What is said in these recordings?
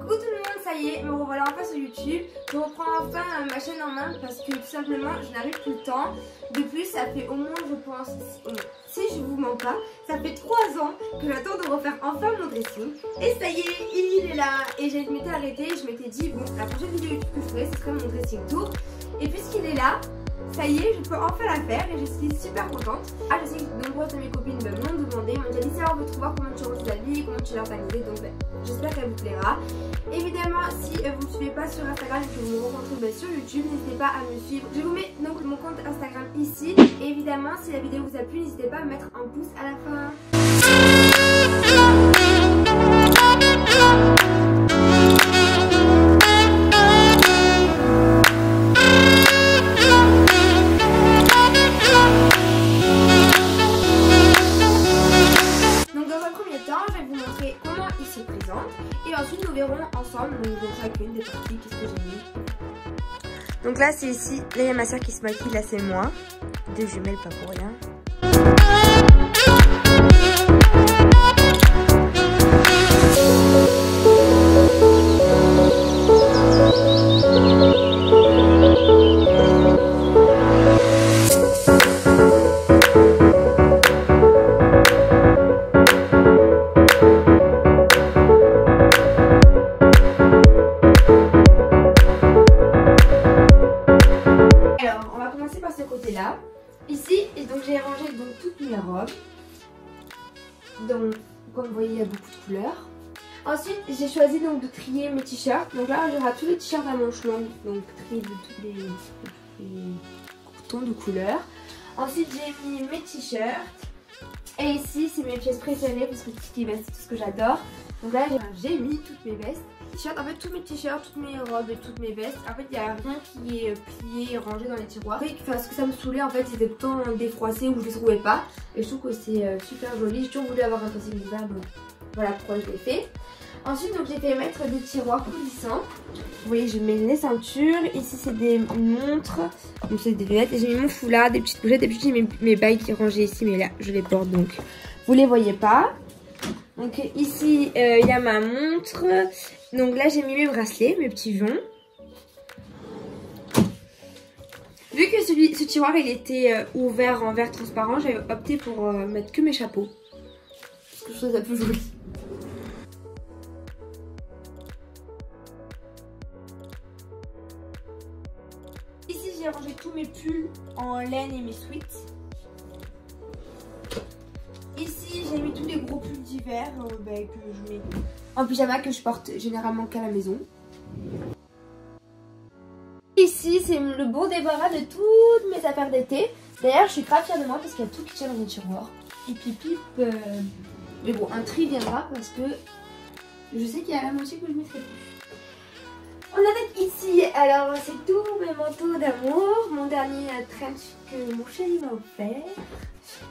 Coucou tout le monde, ça y est, me revoilà enfin sur YouTube. Je reprends enfin ma chaîne en main parce que tout simplement je n'arrive plus le temps. De plus, ça fait au moins, je pense, si je vous mens pas, ça fait 3 ans que j'attends de refaire enfin mon dressing. Et ça y est, il est là. Et je m'étais arrêtée, je m'étais dit, bon, la prochaine vidéo que je ferai, ce serait mon dressing tour. Et puisqu'il est là, ça y est, je peux enfin la faire et je suis super contente. Ah, je sais que nombreuses de mes copines me l'ont demandé, m'ont dit « on veut te voir comment tu ranges ta vie, comment tu l'as organisée », donc ben, j'espère qu'elle vous plaira. Évidemment, si vous ne me suivez pas sur Instagram et que vous me rencontrez sur YouTube, n'hésitez pas à me suivre. Je vous mets donc mon compte Instagram ici. Et évidemment, si la vidéo vous a plu, n'hésitez pas à mettre un pouce à la fin. Et ensuite nous verrons ensemble donc chacune des parties, qu'est-ce que j'ai mis. Donc là c'est ici, là il y a ma soeur qui se maquille, là c'est moi. 2 jumelles pas pour rien. Là, ici, et donc j'ai rangé donc toutes mes robes, donc comme vous voyez il y a beaucoup de couleurs. Ensuite j'ai choisi donc de trier mes t-shirts, donc là j'aurai tous les t-shirts à manches longues, donc trier de tous les tons de couleurs. Ensuite j'ai mis mes t-shirts, et ici c'est mes pièces préférées parce que toutes les vestes c'est tout ce que j'adore, donc là j'ai mis toutes mes vestes. En fait tous mes t-shirts, toutes mes robes et toutes mes vestes, en fait il n'y a rien qui est plié et rangé dans les tiroirs. Enfin, ce que ça me saoulait en fait c'était tout le temps défroissé ou je les trouvais pas, et je trouve que c'est super joli. J'ai toujours voulu avoir un dressing d'hiver, donc voilà pourquoi je l'ai fait. Ensuite donc j'ai fait mettre des tiroirs coulissants. Vous voyez je mets les ceintures, ici c'est des montres, donc c'est des lunettes, et j'ai mis mon foulard, des petites pochettes, et puis j'ai mes bagues qui rangées ici, mais là je les porte donc vous les voyez pas. Donc ici il y a ma montre. Donc là j'ai mis mes bracelets, mes petits joncs. Vu que ce tiroir il était ouvert en verre transparent, j'avais opté pour mettre que mes chapeaux. Parce que je trouve ça plus joli. Ici j'ai rangé tous mes pulls en laine et mes sweats. Ici j'ai mis tous les gros pulls d'hiver que je mets en pyjama, que je porte généralement qu'à la maison. Ici c'est le bon débarras de toutes mes affaires d'été. D'ailleurs je suis grave fière de moi parce qu'il y a tout qui tient dans les tiroirs. Et pipip, mais bon un tri viendra parce que je sais qu'il y a la moitié que je mettrai plus. On en est ici, alors c'est tous mes manteaux d'amour. Mon dernier trench que mon chéri m'a offert.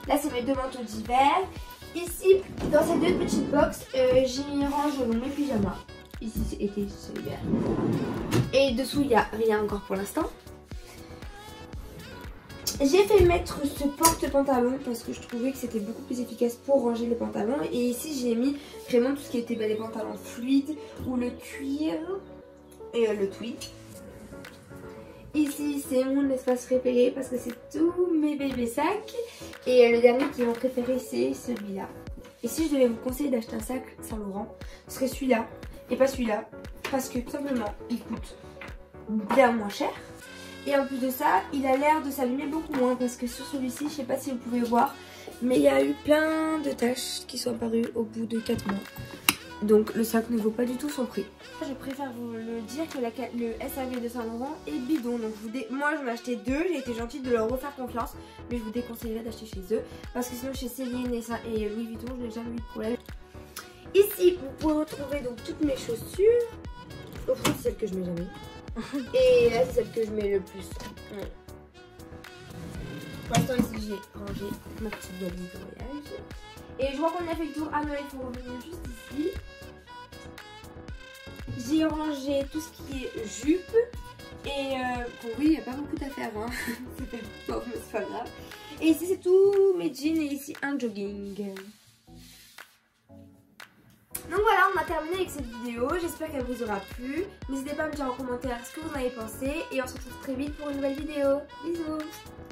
Là c'est mes 2 manteaux d'hiver. Ici, dans ces 2 petites boxes, j'y range mes pyjamas. Ici c'est été, ici c'est hiver. Et dessous il n'y a rien encore pour l'instant. J'ai fait mettre ce porte-pantalon parce que je trouvais que c'était beaucoup plus efficace pour ranger les pantalons. Et ici j'ai mis vraiment tout ce qui était les pantalons fluides ou le cuir et le tweed. Ici c'est mon espace préféré parce que c'est tous mes bébés sacs, et le dernier qui est mon préféré c'est celui-là. Et si je devais vous conseiller d'acheter un sac Saint Laurent, ce serait celui-là et pas celui-là parce que tout simplement il coûte bien moins cher, et en plus de ça il a l'air de s'abîmer beaucoup moins parce que sur celui-ci, je sais pas si vous pouvez voir, mais il y a eu plein de taches qui sont apparues au bout de 4 mois. Donc le sac ne vaut pas du tout son prix. Je préfère vous le dire que le SAV de Saint Laurent est bidon. Donc moi je m'en ai acheté 2, j'ai été gentille de leur refaire confiance, mais je vous déconseillerais d'acheter chez eux parce que sinon chez Céline et Louis Vuitton je n'ai jamais eu de problème. Ici vous pouvez retrouver donc toutes mes chaussures. Au fond c'est celle que je mets jamais. Et là c'est celle que je mets le plus. Pour l'instant ici j'ai rangé ma petite valise de voyage. Et je vois qu'on a fait le tour. Ah non, il faut revenir juste ici. J'ai rangé tout ce qui est jupe. Et bon, oui, il n'y a pas beaucoup d'affaires. Hein. C'était pauvre, mais c'est pas grave. Et ici, c'est tous mes jeans. Et ici, un jogging. Donc voilà, on a terminé avec cette vidéo, j'espère qu'elle vous aura plu. N'hésitez pas à me dire en commentaire ce que vous en avez pensé et on se retrouve très vite pour une nouvelle vidéo. Bisous!